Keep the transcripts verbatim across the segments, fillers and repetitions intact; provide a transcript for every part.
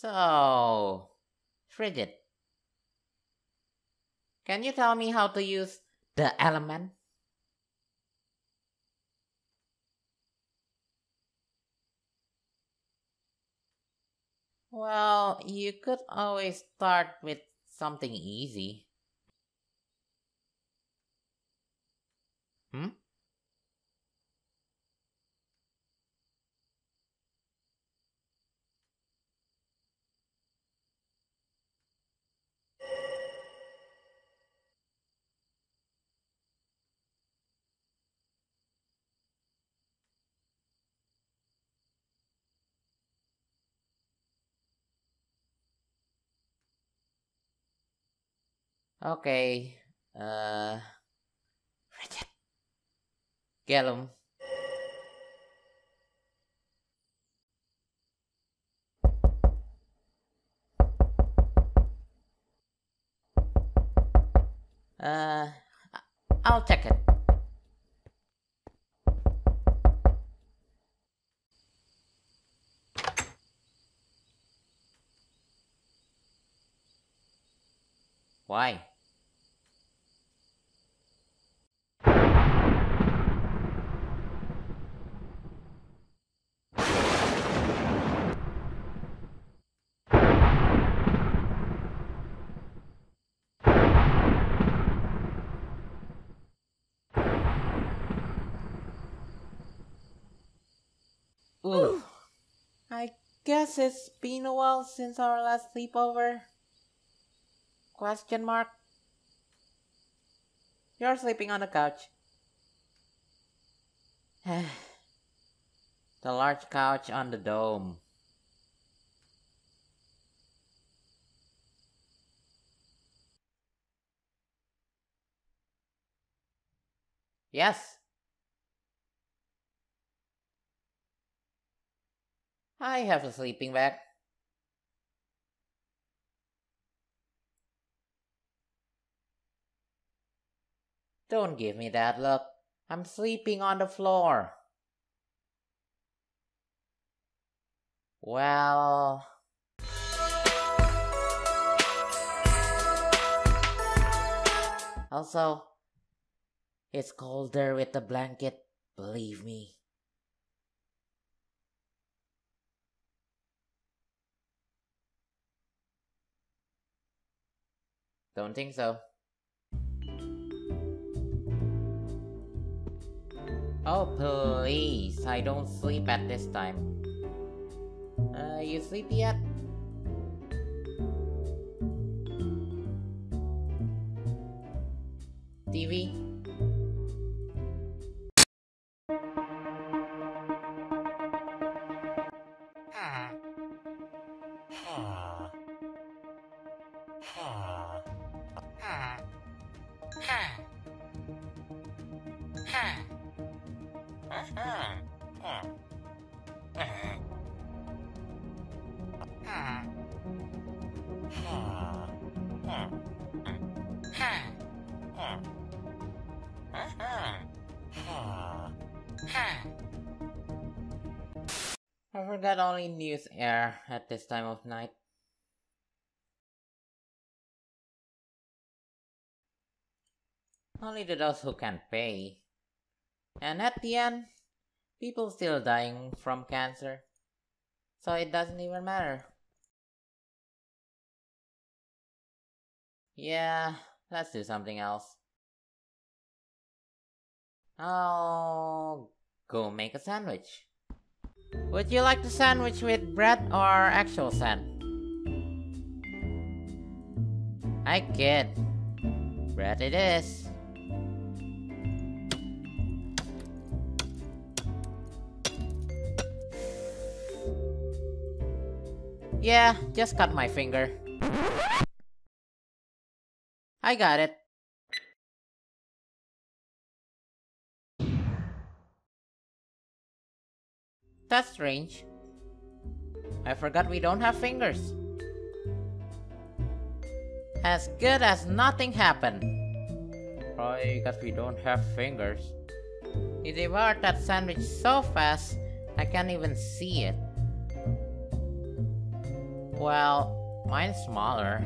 So, Frigid, can you tell me how to use the element? Well, you could always start with something easy. Hmm? Okay, uh... Ratchet. Gallum. Uh... I'll check it. Why? Ooh. I guess it's been a while since our last sleepover. Question mark. You're sleeping on the couch. The large couch on the dome. Yes. I have a sleeping bag. Don't give me that look. I'm sleeping on the floor. Well... Also, it's colder with the blanket, believe me. Don't think so. Oh please, I don't sleep at this time. Uh, you sleepy yet? T V? I forgot only news air at this time of night. Only to those who can pay. And at the end, people still dying from cancer. So it doesn't even matter. Yeah, let's do something else. I'll go make a sandwich. Would you like the sandwich with bread or actual sand? I kid. Bread it is. Yeah, just cut my finger. I got it. That's strange. I forgot we don't have fingers. As good as nothing happened. Probably because we don't have fingers. He devoured that sandwich so fast, I can't even see it. Well, mine's smaller.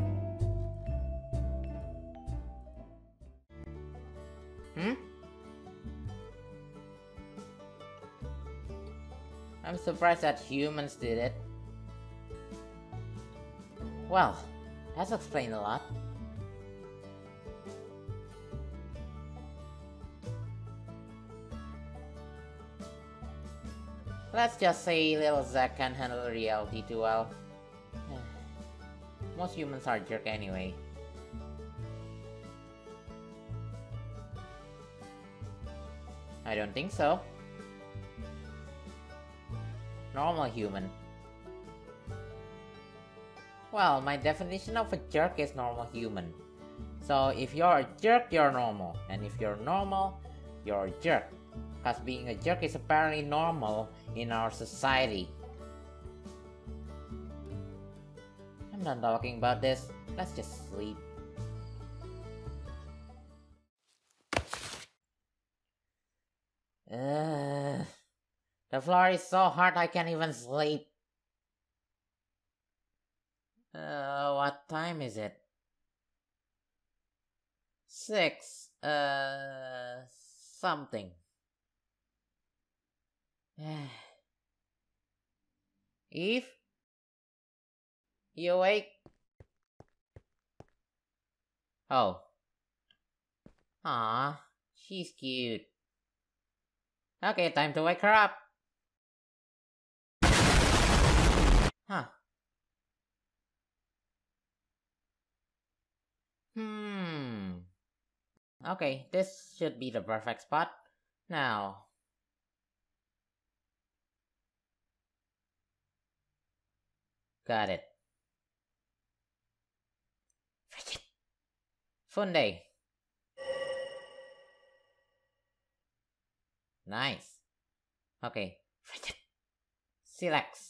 Hmm? I'm surprised that humans did it. Well, that's explained a lot. Let's just say little Zach can't handle reality too well. Most humans are jerk anyway. I don't think so. Normal human. Well, my definition of a jerk is normal human. So if you're a jerk, you're normal. And if you're normal, you're a jerk. Because being a jerk is apparently normal in our society. I'm not talking about this. Let's just sleep. Ugh. The floor is so hard I can't even sleep. Uh, what time is it? Six. Uh, something. Eve? You awake? Oh. Aww, she's cute. Okay, time to wake her up. Huh. Hmm. Okay, this should be the perfect spot. Now. Got it. Frigid. Fun day. Nice. Okay. Ratchet. Silex.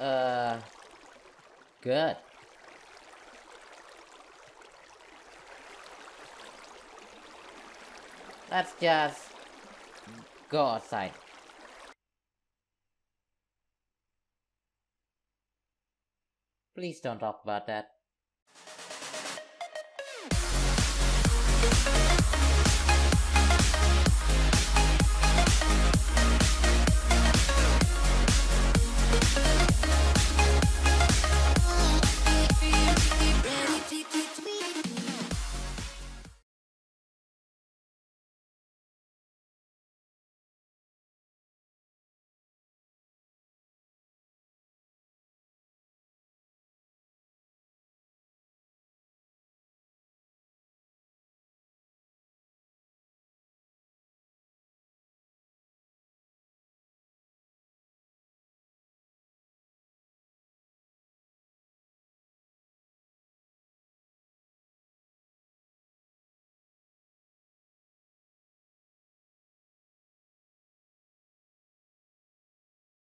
Uh, good. Let's just go outside. Please don't talk about that.